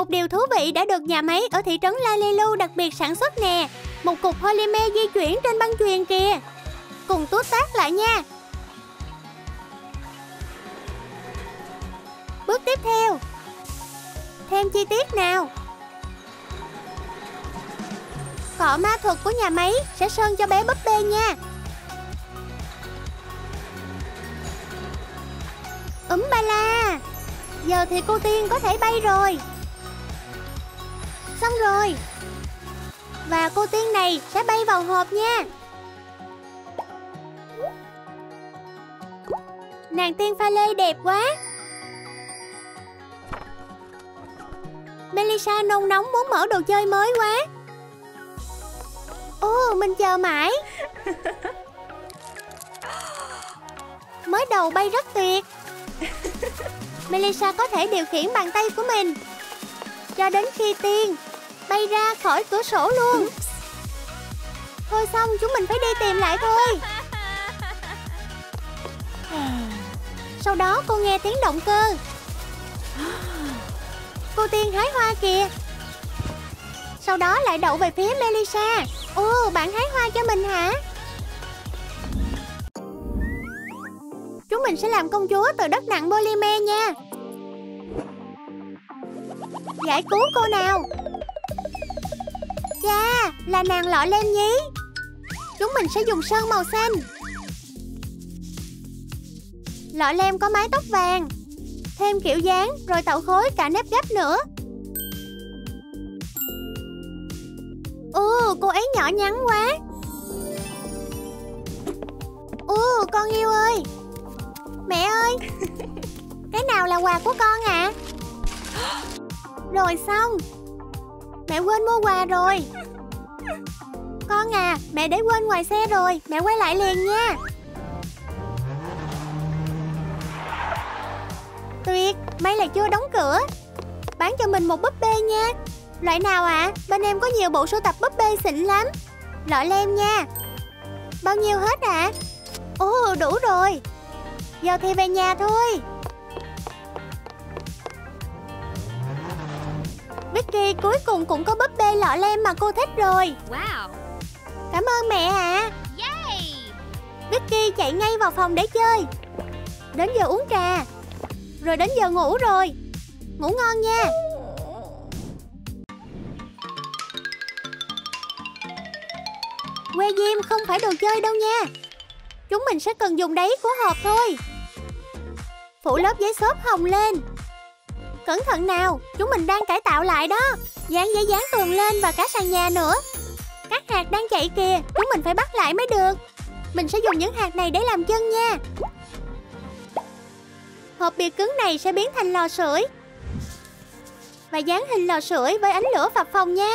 Một điều thú vị đã được nhà máy ở thị trấn LaLiLu đặc biệt sản xuất nè. Một cục polymer di chuyển trên băng chuyền kìa. Cùng tút tác lại nha. Bước tiếp theo, thêm chi tiết nào. Cọ ma thuật của nhà máy sẽ sơn cho bé búp bê nha. Ba la, giờ thì cô Tiên có thể bay rồi. Xong rồi. Và cô Tiên này sẽ bay vào hộp nha. Nàng Tiên pha lê đẹp quá. Melissa nôn nóng muốn mở đồ chơi mới quá. Ồ, mình chờ mãi. Mới đầu bay rất tuyệt. Melissa có thể điều khiển bàn tay của mình cho đến khi Tiên bay ra khỏi cửa sổ luôn. Thôi xong, chúng mình phải đi tìm lại thôi. Sau đó cô nghe tiếng động cơ. Cô Tiên hái hoa kìa. Sau đó lại đậu về phía Melissa. Ồ, bạn hái hoa cho mình hả? Chúng mình sẽ làm công chúa từ đất nặng polymer nha. Giải cứu cô nào. Chà, là nàng Lọ Lem nhí. Chúng mình sẽ dùng sơn màu xanh. Lọ Lem có mái tóc vàng. Thêm kiểu dáng rồi tạo khối cả nếp gấp nữa. Ồ, cô ấy nhỏ nhắn quá. Ồ, con yêu ơi. Mẹ ơi, cái nào là quà của con ạ? À? Rồi xong. Mẹ quên mua quà rồi. Con à, mẹ để quên ngoài xe rồi. Mẹ quay lại liền nha. Tuyệt, may là chưa đóng cửa. Bán cho mình một búp bê nha. Loại nào ạ? À? Bên em có nhiều bộ sưu tập búp bê xịn lắm. Lọ Lem nha. Bao nhiêu hết ạ? À? Ồ, đủ rồi. Giờ thì về nhà thôi. Vicky cuối cùng cũng có búp bê Lọ Lem mà cô thích rồi. Wow. Cảm ơn mẹ ạ. Yay. Vicky chạy ngay vào phòng để chơi. Đến giờ uống trà. Rồi đến giờ ngủ rồi. Ngủ ngon nha. Que diêm không phải đồ chơi đâu nha. Chúng mình sẽ cần dùng đáy của hộp thôi. Phủ lớp giấy xốp hồng lên. Cẩn thận nào, chúng mình đang cải tạo lại đó. Dán giấy dán tường lên và cả sàn nhà nữa. Các hạt đang chạy kìa, chúng mình phải bắt lại mới được. Mình sẽ dùng những hạt này để làm chân nha. Hộp bìa cứng này sẽ biến thành lò sưởi. Và dán hình lò sưởi với ánh lửa phập phồng nha.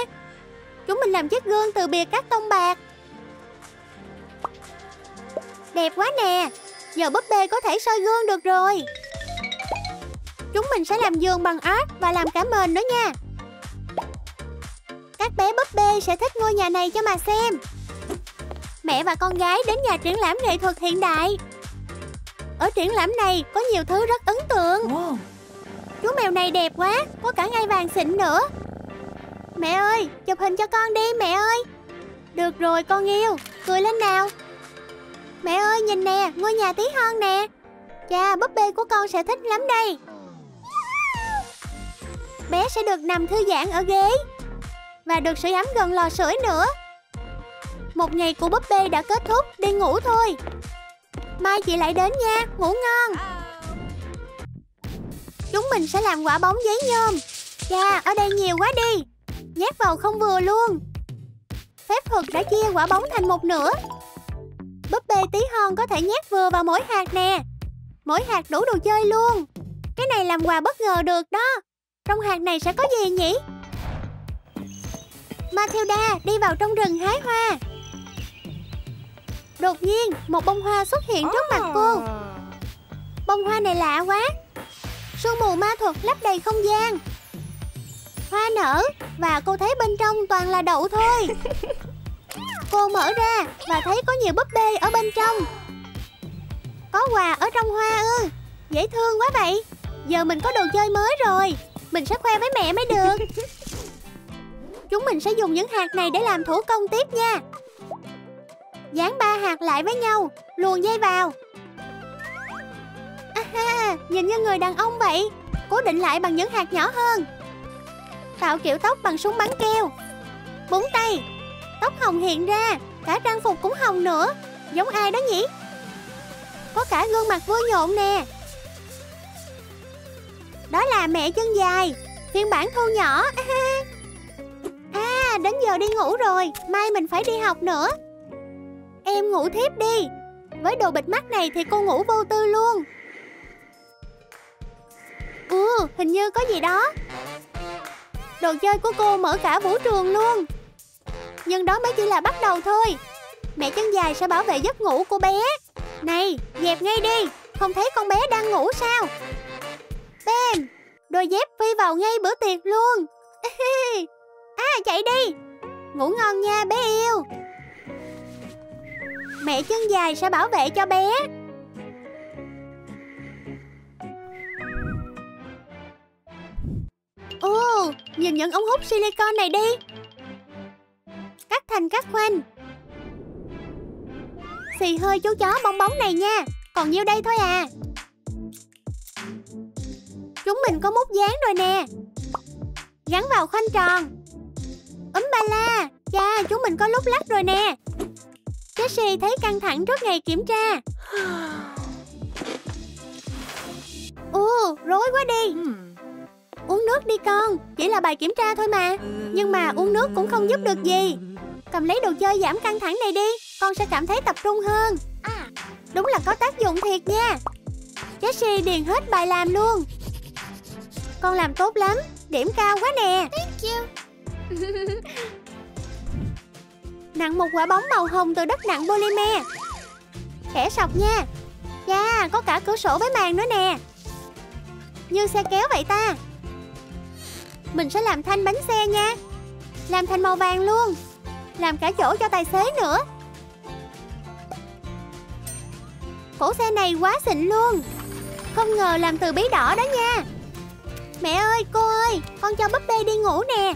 Chúng mình làm chiếc gương từ bìa cắt tông bạc. Đẹp quá nè. Giờ búp bê có thể soi gương được rồi. Chúng mình sẽ làm giường bằng art và làm cả mền nữa nha. Các bé búp bê sẽ thích ngôi nhà này cho mà xem. Mẹ và con gái đến nhà triển lãm nghệ thuật hiện đại. Ở triển lãm này có nhiều thứ rất ấn tượng. Chú mèo này đẹp quá. Có cả ngai vàng xịn nữa. Mẹ ơi, chụp hình cho con đi mẹ ơi. Được rồi con yêu. Cười lên nào. Mẹ ơi nhìn nè, ngôi nhà tí hon nè. Chà, búp bê của con sẽ thích lắm đây. Bé sẽ được nằm thư giãn ở ghế. Và được sưởi ấm gần lò sưởi nữa. Một ngày của búp bê đã kết thúc, đi ngủ thôi. Mai chị lại đến nha, ngủ ngon. Chúng mình sẽ làm quả bóng giấy nhôm. Chà, ở đây nhiều quá đi. Nhét vào không vừa luôn. Phép thuật đã chia quả bóng thành một nửa. Búp bê tí hon có thể nhét vừa vào mỗi hạt nè. Mỗi hạt đủ đồ chơi luôn. Cái này làm quà bất ngờ được đó. Trong hạt này sẽ có gì nhỉ? Matilda đi vào trong rừng hái hoa. Đột nhiên một bông hoa xuất hiện trước mặt cô. Bông hoa này lạ quá. Sương mù ma thuật lấp đầy không gian. Hoa nở và cô thấy bên trong toàn là đậu thôi. Cô mở ra và thấy có nhiều búp bê ở bên trong. Có quà ở trong hoa ư? Dễ thương quá vậy. Giờ mình có đồ chơi mới rồi. Mình sẽ khoe với mẹ mới được. Chúng mình sẽ dùng những hạt này để làm thủ công tiếp nha. Dán 3 hạt lại với nhau, luồn dây vào. Aha, nhìn như người đàn ông vậy. Cố định lại bằng những hạt nhỏ hơn. Tạo kiểu tóc bằng súng bắn keo. Búng tay. Tóc hồng hiện ra. Cả trang phục cũng hồng nữa. Giống ai đó nhỉ? Có cả gương mặt vui nhộn nè. Đó là mẹ chân dài, phiên bản thu nhỏ. À, đến giờ đi ngủ rồi. Mai mình phải đi học nữa. Em ngủ thiếp đi. Với đồ bịt mắt này thì cô ngủ vô tư luôn. Ừ, hình như có gì đó. Đồ chơi của cô mở cả vũ trường luôn. Nhưng đó mới chỉ là bắt đầu thôi. Mẹ chân dài sẽ bảo vệ giấc ngủ của bé. Này, dẹp ngay đi. Không thấy con bé đang ngủ sao? Bang! Đôi dép phi vào ngay bữa tiệc luôn. À, chạy đi. Ngủ ngon nha bé yêu. Mẹ chân dài sẽ bảo vệ cho bé. Ồ, nhìn những ống hút silicon này đi. Cắt thành các khoanh. Xì hơi chú chó bong bóng này nha. Còn nhiêu đây thôi à. Chúng mình có mút dán rồi nè. Gắn vào khoanh tròn. Ba la. Chà, chúng mình có lúc lắc rồi nè. Jessie thấy căng thẳng trước ngày kiểm tra. Ồ, rối quá đi. Uống nước đi con. Chỉ là bài kiểm tra thôi mà. Nhưng mà uống nước cũng không giúp được gì. Cầm lấy đồ chơi giảm căng thẳng này đi. Con sẽ cảm thấy tập trung hơn. Đúng là có tác dụng thiệt nha. Jessie điền hết bài làm luôn. Con làm tốt lắm. Điểm cao quá nè. Nặng một quả bóng màu hồng từ đất nặng polymer. Khẽ sọc nha. Chà, có cả cửa sổ với màn nữa nè. Như xe kéo vậy ta. Mình sẽ làm thanh bánh xe nha. Làm thành màu vàng luôn. Làm cả chỗ cho tài xế nữa. Cổ xe này quá xịn luôn. Không ngờ làm từ bí đỏ đó nha. Mẹ ơi, cô ơi, con cho búp bê đi ngủ nè.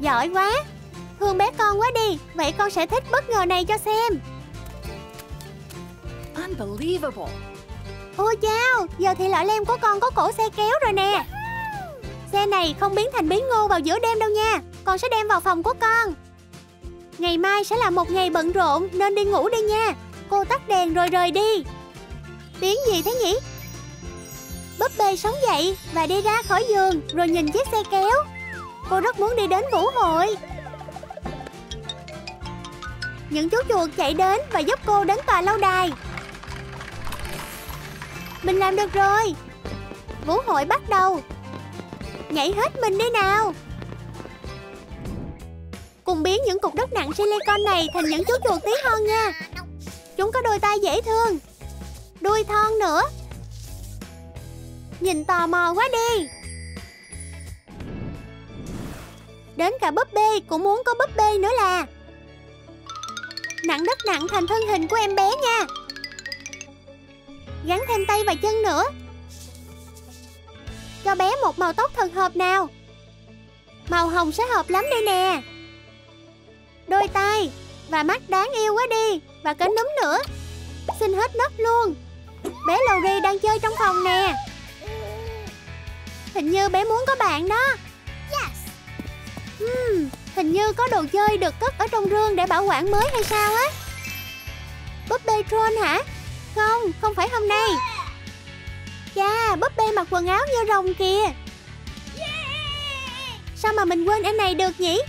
Giỏi quá. Thương bé con quá đi. Vậy con sẽ thích bất ngờ này cho xem. Unbelievable. Ôi chao, giờ thì lọ lem của con có cổ xe kéo rồi nè. Xe này không biến thành bí ngô vào giữa đêm đâu nha. Con sẽ đem vào phòng của con. Ngày mai sẽ là một ngày bận rộn nên đi ngủ đi nha. Cô tắt đèn rồi rời đi. Tiếng gì thế nhỉ? Búp bê sống dậy và đi ra khỏi giường rồi nhìn chiếc xe kéo. Cô rất muốn đi đến vũ hội. Những chú chuột chạy đến và giúp cô đến tòa lâu đài. Mình làm được rồi. Vũ hội bắt đầu. Nhảy hết mình đi nào. Cùng biến những cục đất nặng silicon này thành những chú chuột tí hon nha. Chúng có đôi tai dễ thương. Đuôi thon nữa. Nhìn tò mò quá đi. Đến cả búp bê cũng muốn có búp bê nữa là. Nặng đất nặng thành thân hình của em bé nha. Gắn thêm tay và chân nữa. Cho bé một màu tóc thật hợp nào. Màu hồng sẽ hợp lắm đây nè. Đôi tai và mắt đáng yêu quá đi. Và cánh núm nữa. Xin hết nấc luôn. Bé Lowry đang chơi trong phòng nè. Hình như bé muốn có bạn đó. Hình như có đồ chơi được cất ở trong rương để bảo quản mới hay sao á. Búp bê Tron hả? Không, không phải hôm nay. Chà, búp bê mặc quần áo như rồng kìa. Sao mà mình quên em này được nhỉ?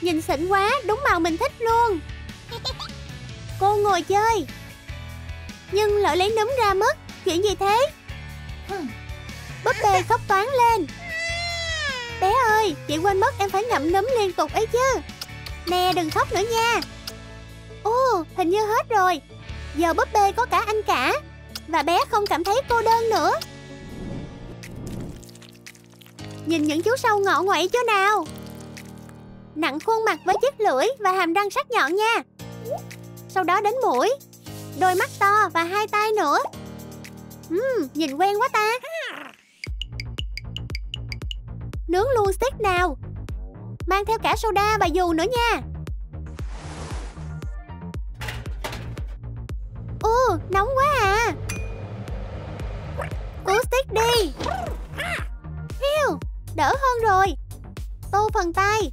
Nhìn xịn quá, đúng màu mình thích luôn. Cô ngồi chơi. Nhưng lỡ lấy núm ra mất. Chuyện gì thế? Búp bê khóc toáng lên. Bé ơi, chị quên mất em phải ngậm núm liên tục ấy chứ. Nè, đừng khóc nữa nha. Ồ, hình như hết rồi. Giờ búp bê có cả anh cả. Và bé không cảm thấy cô đơn nữa. Nhìn những chú sâu ngọ nguậy chỗ nào. Nặng khuôn mặt với chiếc lưỡi và hàm răng sắc nhọn nha. Sau đó đến mũi. Đôi mắt to và hai tai nữa. Nhìn quen quá ta. Nướng luôn steak nào. Mang theo cả soda và dù nữa nha. Ồ, nóng quá à. Cuốn steak đi. Hiu, đỡ hơn rồi. Tô phần tay.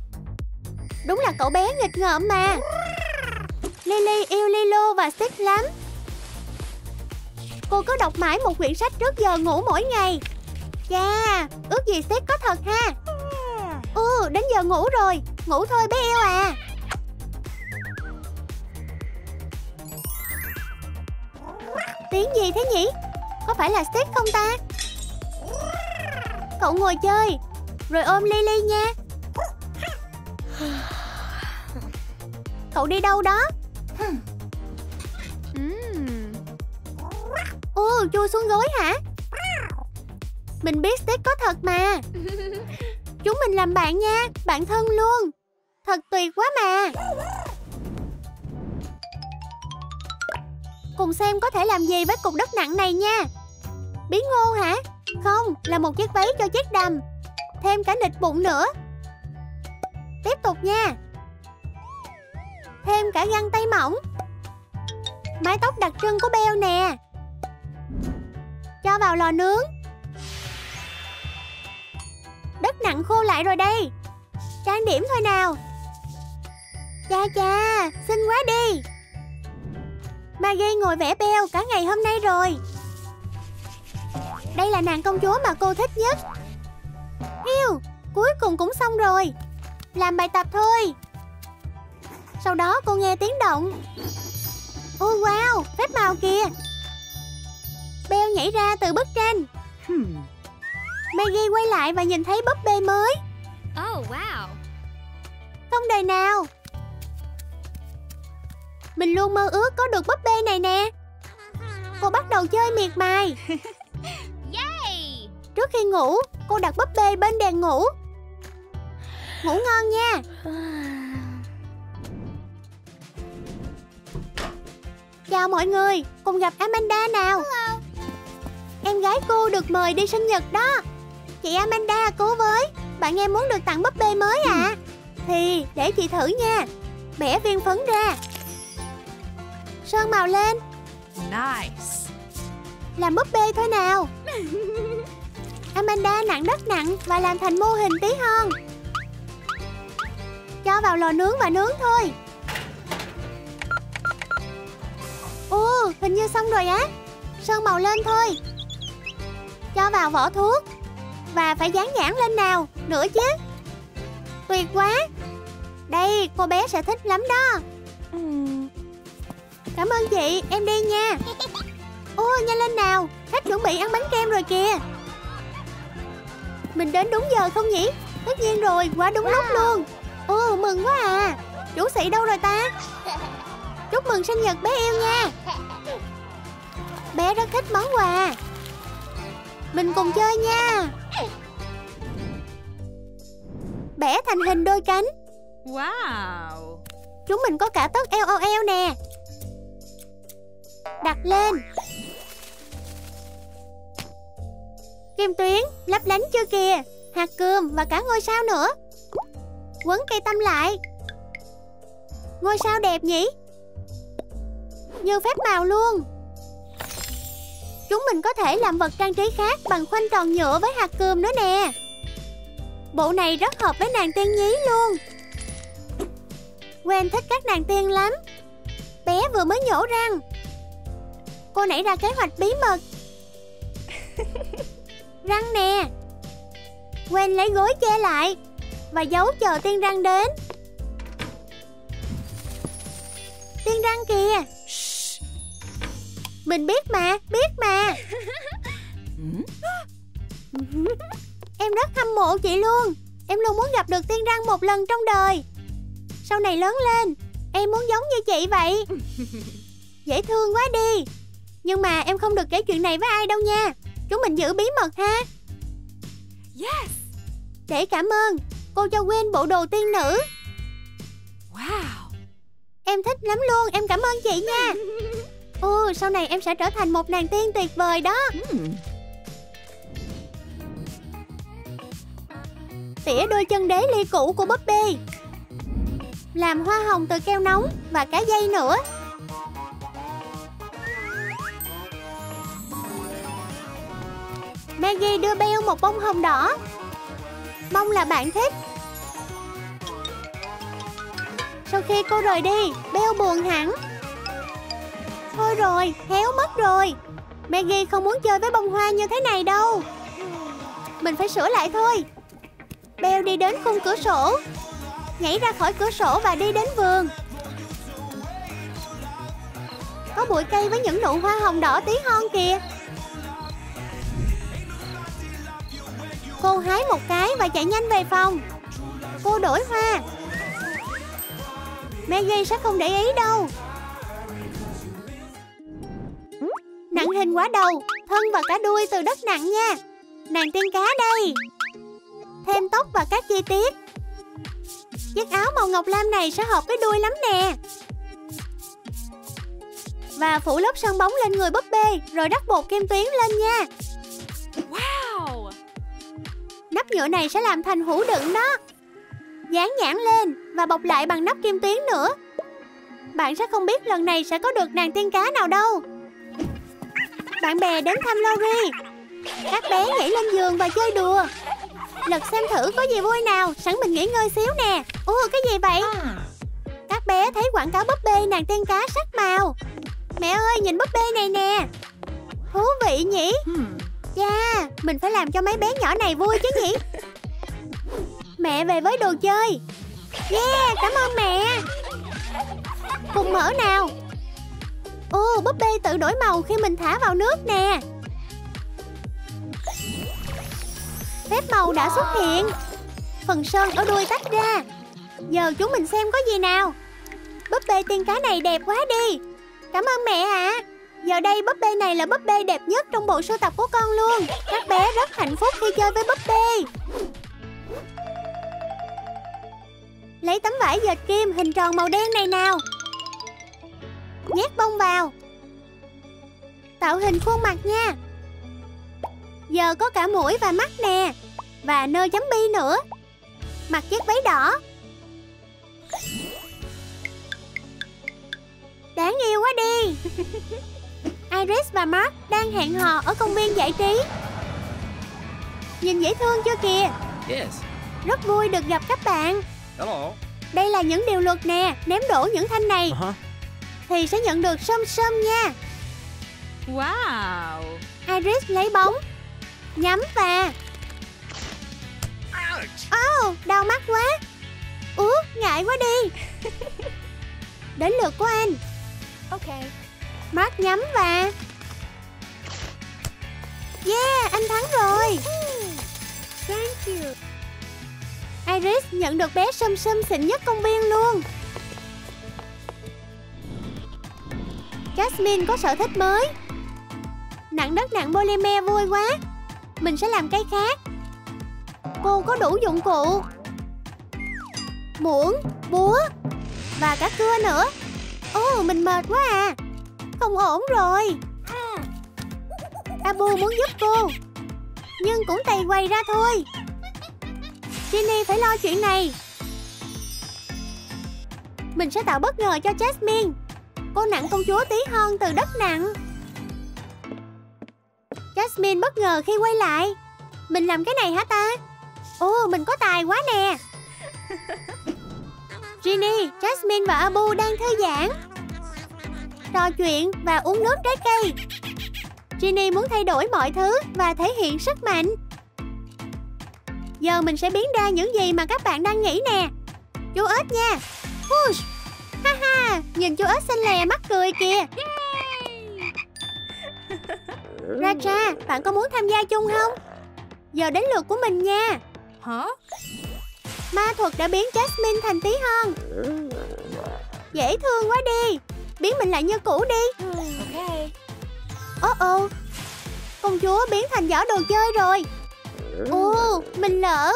Đúng là cậu bé nghịch ngợm mà. Lily yêu Lilo và steak lắm. Cô cứ đọc mãi một quyển sách trước giờ ngủ mỗi ngày. Chà, ước gì steak có thật ha. Ừ, đến giờ ngủ rồi. Ngủ thôi bé yêu à. Tiếng gì thế nhỉ? Có phải là steak không ta? Cậu ngồi chơi, rồi ôm Lily nha. Cậu đi đâu đó? Ồ, chui xuống gối hả? Mình biết steak có thật mà. Chúng mình làm bạn nha, bạn thân luôn. Thật tuyệt quá mà. Cùng xem có thể làm gì với cục đất nặng này nha. Bí ngô hả? Không, là một chiếc váy cho chiếc đầm. Thêm cả nịt bụng nữa. Tiếp tục nha. Thêm cả găng tay mỏng. Mái tóc đặc trưng của Beo nè. Cho vào lò nướng. Đất nặng khô lại rồi đây. Trang điểm thôi nào. Cha cha, xinh quá đi. Maggie ngồi vẽ Beo cả ngày hôm nay rồi. Đây là nàng công chúa mà cô thích nhất. Hiu, cuối cùng cũng xong rồi. Làm bài tập thôi. Sau đó cô nghe tiếng động. Oh wow, phép màu kìa. Beo nhảy ra từ bức tranh. Maggie quay lại và nhìn thấy búp bê mới. Oh wow. Không đời nào. Mình luôn mơ ước có được búp bê này nè. Cô bắt đầu chơi miệt mài. Trước khi ngủ, cô đặt búp bê bên đèn ngủ. Ngủ ngon nha. Chào mọi người, cùng gặp Amanda nào. Hello. Em gái cô được mời đi sinh nhật đó. Chị Amanda cố với. Bạn em muốn được tặng búp bê mới à? Thì để chị thử nha. Bẻ viên phấn ra. Sơn màu lên. Nice. Làm búp bê thôi nào. Amanda nặn đất nặng và làm thành mô hình tí hon. Cho vào lò nướng và nướng thôi. Ồ, hình như xong rồi á. Sơn màu lên thôi. Cho vào vỏ thuốc. Và phải dán nhãn lên nào. Nữa chứ. Tuyệt quá. Đây, cô bé sẽ thích lắm đó. Cảm ơn chị, em đi nha. Ồ, nhanh lên nào. Khách chuẩn bị ăn bánh kem rồi kìa. Mình đến đúng giờ không nhỉ? Tất nhiên rồi, quá đúng lúc luôn. Ồ, mừng quá à. Chủ sĩ đâu rồi ta? Chúc mừng sinh nhật bé yêu nha. Bé rất thích món quà. Mình cùng chơi nha. Bẻ thành hình đôi cánh. Wow. Chúng mình có cả tất LOL nè. Đặt lên. Kim tuyến, lấp lánh chưa kìa. Hạt cườm và cả ngôi sao nữa. Quấn cây tăm lại. Ngôi sao đẹp nhỉ. Như phép màu luôn. Chúng mình có thể làm vật trang trí khác bằng khoanh tròn nhựa với hạt cườm nữa nè. Bộ này rất hợp với nàng tiên nhí luôn. Gwen thích các nàng tiên lắm. Bé vừa mới nhổ răng. Cô nảy ra kế hoạch bí mật. Răng nè. Gwen lấy gối che lại và giấu chờ tiên răng đến. Tiên răng kìa. Mình biết mà, Em rất hâm mộ chị luôn. Em luôn muốn gặp được tiên răng một lần trong đời. Sau này lớn lên, em muốn giống như chị vậy. Dễ thương quá đi. Nhưng mà em không được kể chuyện này với ai đâu nha. Chúng mình giữ bí mật ha. Yes. Để cảm ơn, cô cho Gwen bộ đồ tiên nữ. Wow. Em thích lắm luôn, em cảm ơn chị nha. Ừ, sau này em sẽ trở thành một nàng tiên tuyệt vời đó. tỉa đôi chân đế ly cũ của búp bê, làm hoa hồng từ keo nóng và cá dây nữa. Maggie đưa Belle một bông hồng đỏ. Mong là bạn thích. Sau khi cô rời đi, Belle buồn hẳn. Thôi rồi, héo mất rồi. Maggie không muốn chơi với bông hoa như thế này đâu. Mình phải sửa lại thôi. Belle đi đến khung cửa sổ, nhảy ra khỏi cửa sổ và đi đến vườn. Có bụi cây với những nụ hoa hồng đỏ tí hon kìa. Cô hái một cái và chạy nhanh về phòng. Cô đổi hoa. Maggie sẽ không để ý đâu. Nặng hình quá đầu, thân và cả đuôi từ đất nặng nha. Nàng tiên cá đây. Thêm tóc và các chi tiết. Chiếc áo màu ngọc lam này sẽ hợp với đuôi lắm nè. Và phủ lớp sân bóng lên người búp bê, rồi rắc bột kem tuyến lên nha. Wow! Nắp nhựa này sẽ làm thành hũ đựng đó. Dán nhãn lên và bọc lại bằng nắp kim tuyến nữa. Bạn sẽ không biết lần này sẽ có được nàng tiên cá nào đâu. Bạn bè đến thăm Lori. Các bé nhảy lên giường và chơi đùa. Lật xem thử có gì vui nào. Sẵn mình nghỉ ngơi xíu nè. Ủa cái gì vậy? Các bé thấy quảng cáo búp bê nàng tiên cá sắc màu. Mẹ ơi nhìn búp bê này nè. Thú vị nhỉ. Chà, mình phải làm cho mấy bé nhỏ này vui chứ nhỉ. Mẹ về với đồ chơi. Yeah, cảm ơn mẹ. Cùng mở nào. Ồ, búp bê tự đổi màu khi mình thả vào nước nè. Phép màu đã xuất hiện. Phần sơn ở đuôi tách ra. Giờ chúng mình xem có gì nào. Búp bê tiên cá này đẹp quá đi. Cảm ơn mẹ ạ. Giờ đây búp bê này là búp bê đẹp nhất trong bộ sưu tập của con luôn. Các bé rất hạnh phúc khi chơi với búp bê. Lấy tấm vải dệt kim hình tròn màu đen này nào. Nhét bông vào. Tạo hình khuôn mặt nha. Giờ có cả mũi và mắt nè. Và nơi chấm bi nữa. Mặc chiếc váy đỏ. Đáng yêu quá đi. Iris và Mark đang hẹn hò ở công viên giải trí. Nhìn dễ thương chưa kìa. Rất vui được gặp các bạn. Đây là những điều luật nè. Ném đổ những thanh này thì sẽ nhận được sâm sâm nha. Wow. Iris lấy bóng, nhắm và đau mắt quá. Ngại quá đi. Đến lượt của anh. Mark nhắm và anh thắng rồi. Iris nhận được bé sâm sâm xịn nhất công viên luôn. Jasmine có sở thích mới. Nặng đất nặng polymer vui quá. Mình sẽ làm cái khác. Cô có đủ dụng cụ. Muỗng, búa và cả cưa nữa. Mình mệt quá à. Không ổn rồi. Abu muốn giúp cô nhưng cũng tày quầy ra thôi. Ginny phải lo chuyện này. Mình sẽ tạo bất ngờ cho Jasmine. Cô nặng công chúa tí hon từ đất nặng. Jasmine bất ngờ khi quay lại. Mình làm cái này hả ta? Mình có tài quá nè. Ginny, Jasmine và Abu đang thư giãn, trò chuyện và uống nước trái cây. Ginny muốn thay đổi mọi thứ và thể hiện sức mạnh. Giờ mình sẽ biến ra những gì mà các bạn đang nghĩ nè. Chú ếch nha. Push. Ha ha, nhìn chú ếch xinh lè mắc cười kìa. Raja, bạn có muốn tham gia chung không? Giờ đến lượt của mình nha. Ma thuật đã biến Jasmine thành tí hon. Dễ thương quá đi. Biến mình lại như cũ đi. Công chúa biến thành giỏ đồ chơi rồi. Mình lỡ.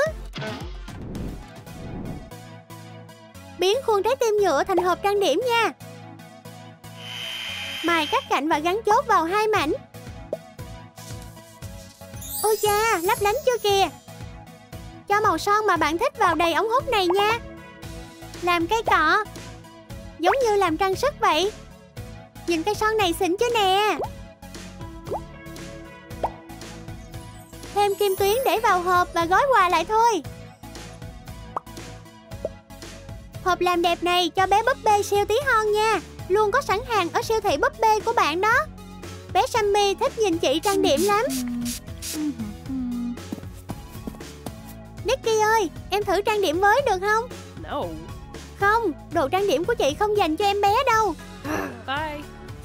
Biến khuôn trái tim nhựa thành hộp trang điểm nha. Mài các cạnh và gắn chốt vào hai mảnh. Ôi cha, lấp lánh chưa kìa. cho màu son mà bạn thích vào đầy ống hút này nha. Làm cây cọ, giống như làm trang sức vậy. Nhìn cây son này xịn chứ nè. Thêm kim tuyến để vào hộp và gói quà lại thôi. Hộp làm đẹp này cho bé búp bê siêu tí hon nha. Luôn có sẵn hàng ở siêu thị búp bê của bạn đó. Bé Sammy thích nhìn chị trang điểm lắm. Nicky ơi, em thử trang điểm với được không? Không, đồ trang điểm của chị không dành cho em bé đâu.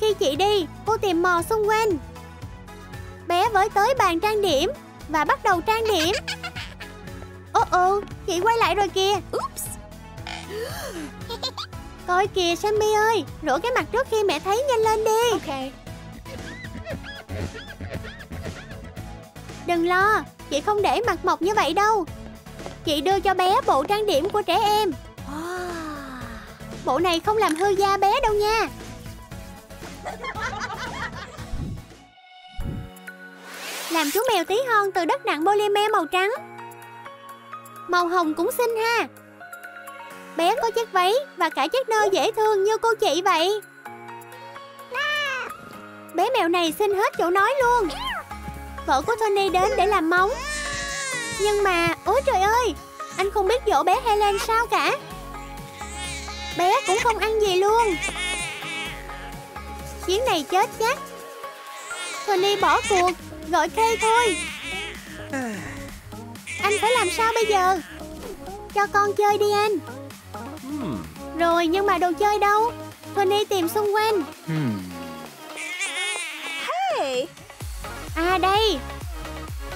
Khi chị đi, cô tìm mò xung quanh. Bé với tới bàn trang điểm và bắt đầu trang điểm. Chị quay lại rồi kìa. Coi kìa Sammy ơi, rửa cái mặt trước khi mẹ thấy, nhanh lên đi. Đừng lo, chị không để mặt mộc như vậy đâu. Chị đưa cho bé bộ trang điểm của trẻ em. Bộ này không làm hư da bé đâu nha. Làm chú mèo tí hon từ đất nặng polymer màu trắng. Màu hồng cũng xinh ha. Bé có chiếc váy và cả chiếc nơ dễ thương như cô chị vậy. Bé mèo này xinh hết chỗ nói luôn. Vợ của Tony đến để làm móng. Nhưng mà, ôi trời ơi, anh không biết dỗ bé Helen sao cả. Bé cũng không ăn gì luôn. Chuyến này chết chắc. Tony bỏ cuộc, gọi Kay thôi. Anh phải làm sao bây giờ? Cho con chơi đi anh. Rồi, nhưng mà đồ chơi đâu? Tony tìm xung quanh. À đây.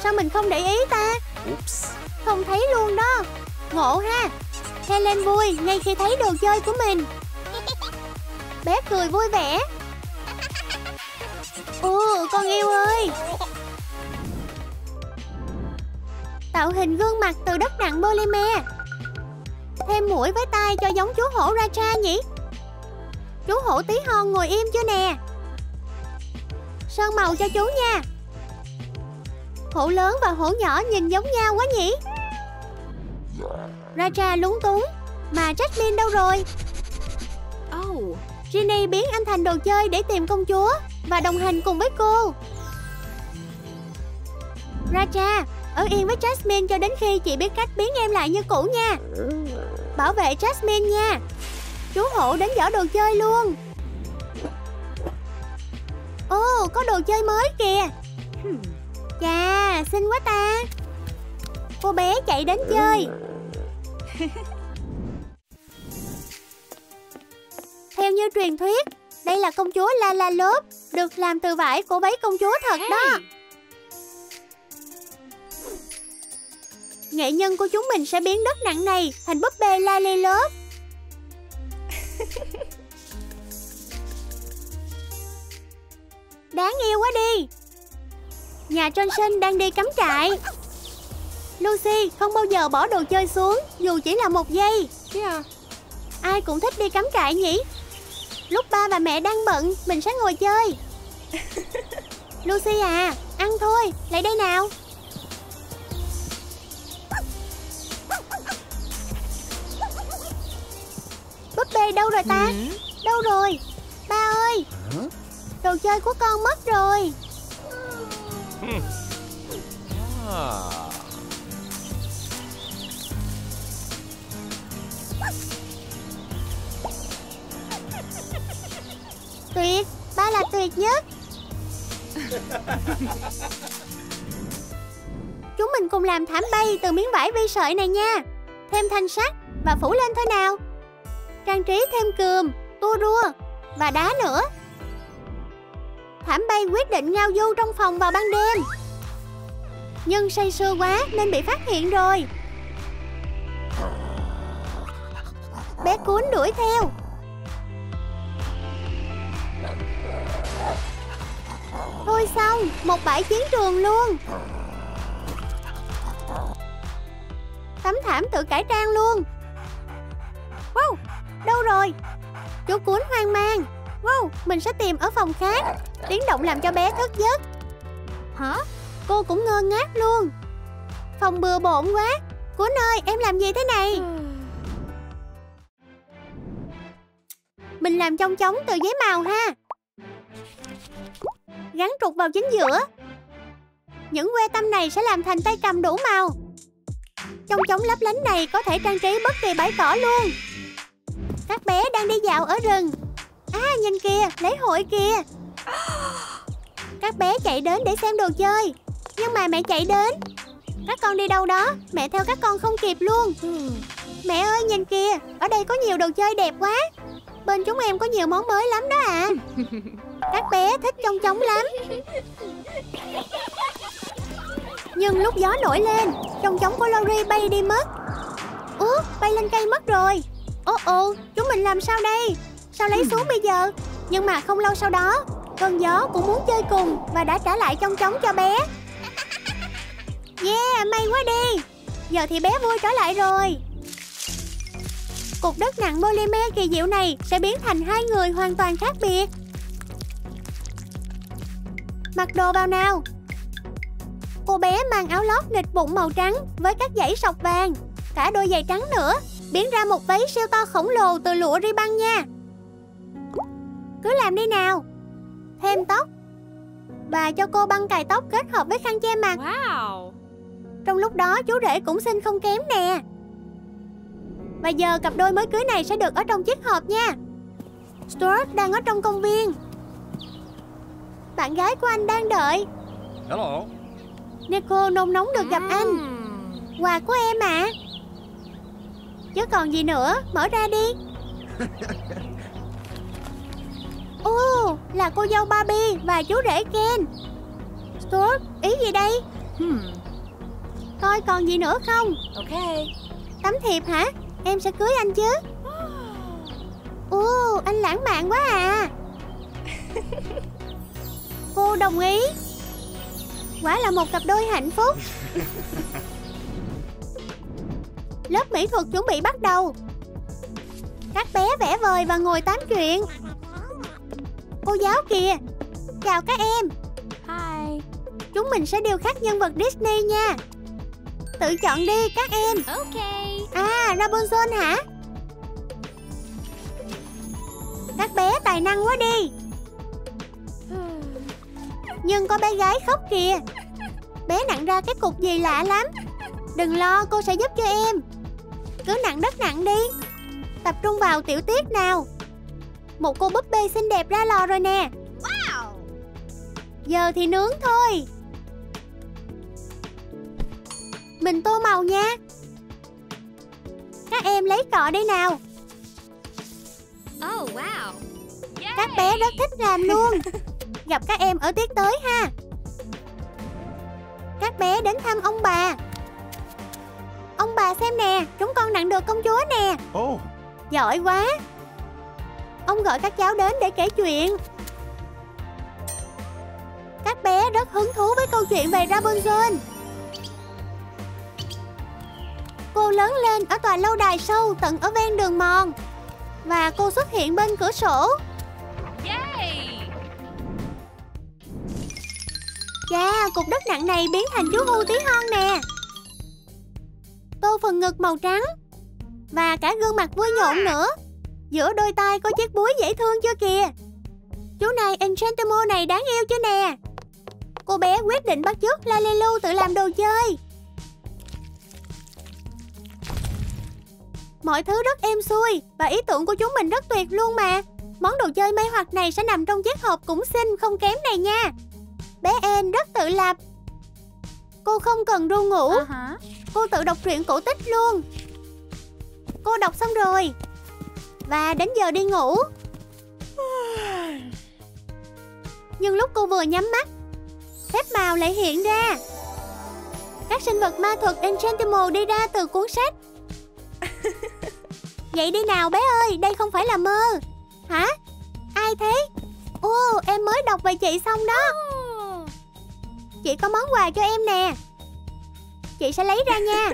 Sao mình không để ý ta? Không thấy luôn đó. Ngộ ha. Helen vui ngay khi thấy đồ chơi của mình. Bé cười vui vẻ. Ồ, con yêu ơi. Tạo hình gương mặt từ đất nặng polymer. Thêm mũi với tai cho giống chú hổ Raja nhỉ. Chú hổ tí hon ngồi im chưa nè. Sơn màu cho chú nha. Hổ lớn và hổ nhỏ nhìn giống nhau quá nhỉ. Raja lúng túng. Mà Jasmine đâu rồi? Ginny biến anh thành đồ chơi để tìm công chúa và đồng hành cùng với cô. Raja, ở yên với Jasmine cho đến khi chị biết cách biến em lại như cũ nha. Bảo vệ Jasmine nha. Chú hổ đến giỏ đồ chơi luôn. Ồ, có đồ chơi mới kìa. Chà, xinh quá ta. Cô bé chạy đến chơi. Theo như truyền thuyết, đây là công chúa LaLiLu, được làm từ vải của váy công chúa thật đó. Nghệ nhân của chúng mình sẽ biến đất nặng này thành búp bê LaLiLu. Đáng yêu quá đi. Nhà Johnson đang đi cắm trại. Lucy không bao giờ bỏ đồ chơi xuống dù chỉ là một giây. Ai cũng thích đi cắm trại nhỉ. Lúc ba và mẹ đang bận, mình sẽ ngồi chơi. Lucy à, ăn thôi, lại đây nào. Búp bê đâu rồi ta? Đâu rồi? Ba ơi, đồ chơi của con mất rồi. Tuyệt, ba là tuyệt nhất. Chúng mình cùng làm thảm bay từ miếng vải vi sợi này nha. Thêm thanh sắt và phủ lên thôi nào. Trang trí thêm cườm, tua rua và đá nữa. Thảm bay quyết định ngao du trong phòng vào ban đêm. Nhưng say sưa quá nên bị phát hiện rồi. Bé cuốn đuổi theo. Thôi xong, một bãi chiến trường luôn. Tấm thảm tự cải trang luôn. Wow, đâu rồi? Chú cuốn hoang mang. Wow, mình sẽ tìm ở phòng khác. Tiếng động làm cho bé thức giấc. Cô cũng ngơ ngác luôn. Phòng bừa bộn quá. Cuốn ơi, em làm gì thế này? Mình làm chong chóng từ giấy màu ha. Gắn trục vào chính giữa. Những que tăm này sẽ làm thành tay cầm đủ màu. Chong chóng lấp lánh này có thể trang trí bất kỳ bãi cỏ luôn. Các bé đang đi dạo ở rừng. À, nhìn kìa, lễ hội kìa. Các bé chạy đến để xem đồ chơi. Nhưng mà mẹ chạy đến. Các con đi đâu đó, mẹ theo các con không kịp luôn. Mẹ ơi, nhìn kìa, ở đây có nhiều đồ chơi đẹp quá. Bên chúng em có nhiều món mới lắm đó ạ. Các bé thích chong chóng lắm. Nhưng lúc gió nổi lên, chong chóng của Lori bay đi mất. Ủa, bay lên cây mất rồi. Ồ, chúng mình làm sao đây? Sao lấy xuống bây giờ? Nhưng mà không lâu sau đó, cơn gió cũng muốn chơi cùng và đã trả lại chong chóng cho bé. Yeah, may quá đi. Giờ thì bé vui trở lại rồi. Cục đất nặng polymer kỳ diệu này sẽ biến thành hai người hoàn toàn khác biệt. Mặc đồ vào nào. Cô bé mang áo lót nịt bụng màu trắng với các dãy sọc vàng. Cả đôi giày trắng nữa. Biến ra một váy siêu to khổng lồ từ lụa ribbon nha. Cứ làm đi nào. Thêm tóc. Bà cho cô băng cài tóc kết hợp với khăn che mặt. Wow. Trong lúc đó chú rể cũng xinh không kém nè. Và giờ cặp đôi mới cưới này sẽ được ở trong chiếc hộp nha. Stuart đang ở trong công viên. Bạn gái của anh đang đợi. Hello. Nicole nôn nóng được gặp anh. Quà của em ạ. Chứ còn gì nữa, mở ra đi. Ồ, là cô dâu Barbie và chú rể Ken. Stuart, ý gì đây? Coi còn gì nữa không? Ok. Tấm thiệp hả? Em sẽ cưới anh chứ? Ồ, anh lãng mạn quá à. Cô đồng ý. Quả là một cặp đôi hạnh phúc. Lớp mỹ thuật chuẩn bị bắt đầu. Các bé vẽ vời và ngồi tám chuyện. Cô giáo kìa. Chào các em. Hi. Chúng mình sẽ điêu khắc nhân vật Disney nha. Tự chọn đi các em. Ok. À, Rapunzel hả? Các bé tài năng quá đi. Nhưng có bé gái khóc kìa. Bé nặng ra cái cục gì lạ lắm. Đừng lo, cô sẽ giúp cho em. Cứ nặng đất nặng đi. Tập trung vào tiểu tiết nào. Một cô búp bê xinh đẹp ra lò rồi nè. Wow. Giờ thì nướng thôi. Mình tô màu nha. Các em lấy cọ đây nào. Oh, wow. Yay. Các bé rất thích làm luôn. Gặp các em ở tiết tới ha. Các bé đến thăm ông bà. Ông bà xem nè, chúng con nặng được công chúa nè. Oh. Giỏi quá. Ông gọi các cháu đến để kể chuyện. Các bé rất hứng thú với câu chuyện về Rapunzel. Cô lớn lên ở tòa lâu đài sâu tận ở ven đường mòn. Và cô xuất hiện bên cửa sổ. Yay. Chà, cục đất nặng này biến thành chú hươu tí hon nè. Tô phần ngực màu trắng. Và cả gương mặt vui nhộn nữa. Giữa đôi tai có chiếc búi dễ thương chưa kìa. Chú này Enchantimo này đáng yêu chưa nè. Cô bé quyết định bắt chước LaLiLu tự làm đồ chơi. Mọi thứ rất êm xuôi. Và ý tưởng của chúng mình rất tuyệt luôn mà. Món đồ chơi mê hoặc này sẽ nằm trong chiếc hộp cũng xinh không kém này nha. Bé En rất tự lập. Cô không cần ru ngủ. Cô tự đọc truyện cổ tích luôn. Cô đọc xong rồi. Và đến giờ đi ngủ. Nhưng lúc cô vừa nhắm mắt, phép màu lại hiện ra. Các sinh vật ma thuật Enchantimo đi ra từ cuốn sách. Vậy đi nào bé ơi, đây không phải là mơ. Hả? Ai thế? Ồ, em mới đọc về chị xong đó. Chị có món quà cho em nè. Chị sẽ lấy ra nha.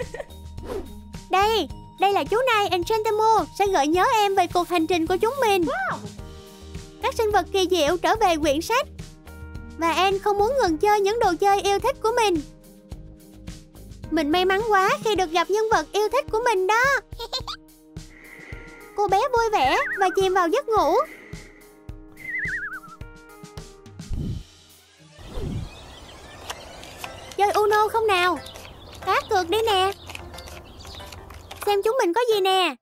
Đây. Đây là chú nai Enchantimo sẽ gợi nhớ em về cuộc hành trình của chúng mình. Wow. Các sinh vật kỳ diệu trở về quyển sách. Và Anne không muốn ngừng chơi những đồ chơi yêu thích của mình. Mình may mắn quá khi được gặp nhân vật yêu thích của mình đó. Cô bé vui vẻ và chìm vào giấc ngủ. Chơi Uno không nào? Cá cược đi nè. Xem chúng mình có gì nè.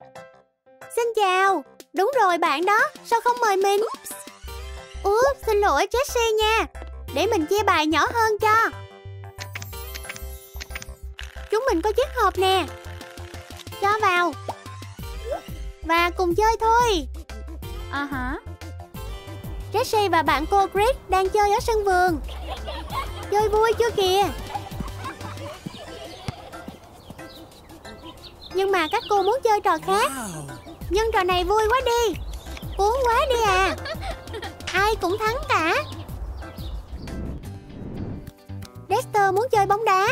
Xin chào. Đúng rồi bạn đó, sao không mời mình? Xin lỗi Jessie nha. Để mình chia bài nhỏ hơn cho. Chúng mình có chiếc hộp nè. Cho vào. Và cùng chơi thôi. Jessie và bạn cô Chris đang chơi ở sân vườn. Chơi vui chưa kìa. Nhưng mà các cô muốn chơi trò khác. Nhưng trò này vui quá đi. Cuốn quá đi à. Ai cũng thắng cả. Dexter muốn chơi bóng đá.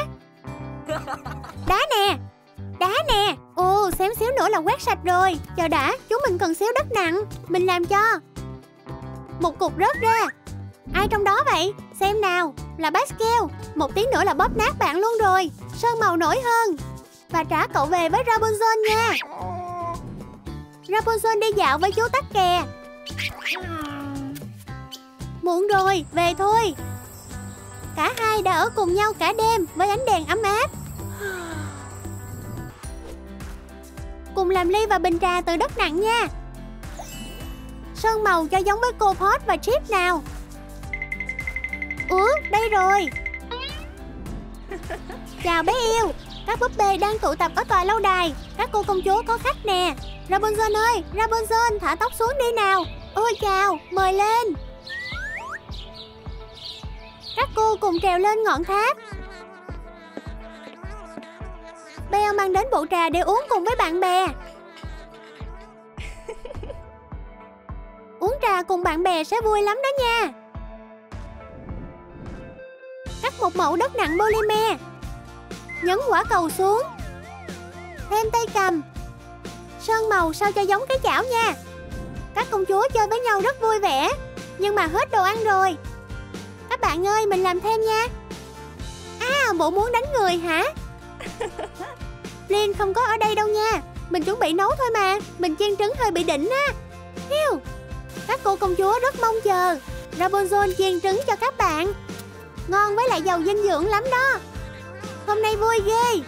Đá nè. Đá nè. Ồ, xém xíu nữa là quét sạch rồi. Chờ đã, chúng mình cần xíu đất nặng. Mình làm cho. Một cục rớt ra. Ai trong đó vậy? Xem nào. Là Pascal. Một tiếng nữa là bóp nát bạn luôn rồi. Sơn màu nổi hơn. Và trả cậu về với Rapunzel nha. Rapunzel đi dạo với chú tắc kè. Muộn rồi, về thôi. Cả hai đã ở cùng nhau cả đêm với ánh đèn ấm áp. Cùng làm ly và bình trà từ đất nặng nha. Sơn màu cho giống với cô Pot và Chip nào. Đây rồi. Chào bé yêu. Các búp bê đang tụ tập ở tòa lâu đài. Các cô công chúa có khách nè. Rapunzel ơi, Rapunzel thả tóc xuống đi nào. Ôi chào, mời lên. Các cô cùng trèo lên ngọn tháp. Belle mang đến bộ trà để uống cùng với bạn bè. Uống trà cùng bạn bè sẽ vui lắm đó nha. Cắt một mẩu đất nặng polymer. Nhấn quả cầu xuống. Thêm tay cầm. Sơn màu sao cho giống cái chảo nha. Các công chúa chơi với nhau rất vui vẻ. Nhưng mà hết đồ ăn rồi. Các bạn ơi, mình làm thêm nha. À, bộ muốn đánh người hả? Liên không có ở đây đâu nha. Mình chuẩn bị nấu thôi mà. Mình chiên trứng hơi bị đỉnh á. Hiu. Các cô công chúa rất mong chờ Rapunzel chiên trứng cho các bạn. Ngon với lại giàu dinh dưỡng lắm đó. Hôm nay vui ghê.